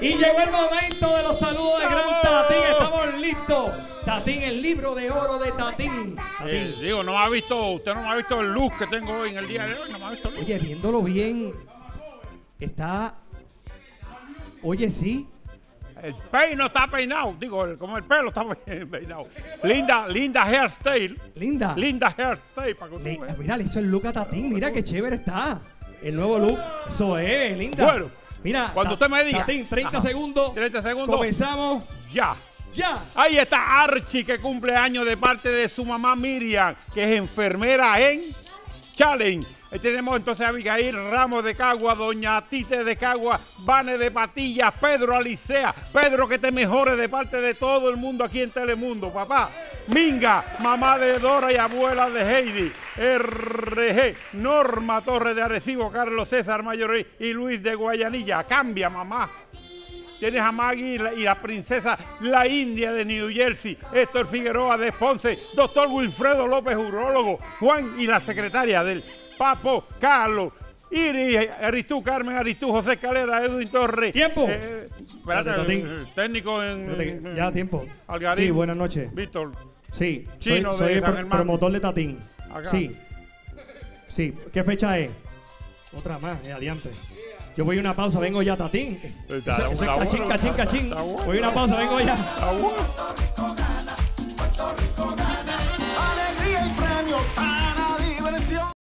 Y llegó el momento de los saludos de Gran Tatín. Estamos listos. Tatín, el libro de oro de Tatín. Digo, no me ha visto, usted no me ha visto el look que tengo hoy en el día de hoy. No me ha visto el look. Oye, viéndolo bien, está... Oye, sí. El peino está peinado, digo, como el pelo está peinado. Linda, linda hairstyle. Linda. Linda hairstyle para que usted vea. Mira, le hizo el look a Tatín, mira qué chévere está. El nuevo look, eso es, linda. Bueno, mira, cuando usted me diga. Tatín, 30 segundos. 30 segundos. Comenzamos. Ya. Ya. Ahí está Archie, que cumple años de parte de su mamá Miriam, que es enfermera en Challenge. Tenemos entonces a Abigail Ramos de Cagua, Doña Tite de Cagua, Vane de Patillas, Pedro Alicea. Pedro, que te mejores de parte de todo el mundo aquí en Telemundo, papá. Minga, mamá de Dora y abuela de Heidi. RG, Norma Torres de Arecibo, Carlos César Mayor y Luis de Guayanilla. Cambia, mamá. Tienes a Maggie y la princesa La India de New Jersey, Héctor Figueroa de Ponce, doctor Wilfredo López, urólogo, Juan y la secretaria del... Papo, Carlos, Iris, Aristú, Carmen, Aristú, José Escalera, Edwin Torres. ¡Tiempo! Espérate, técnico en... Ya, tiempo. Algarín. Sí, buenas noches. Víctor. Sí, Chino soy el promotor de Tatín. Acá. Sí. Sí, ¿qué fecha es? Otra más, adiante. Yo voy a una pausa, vengo ya, Tatín. Eso es cachín, cachín, cachín. Voy a una pausa, vengo ya. Puerto Rico gana, Puerto Rico gana. Alegría y premios.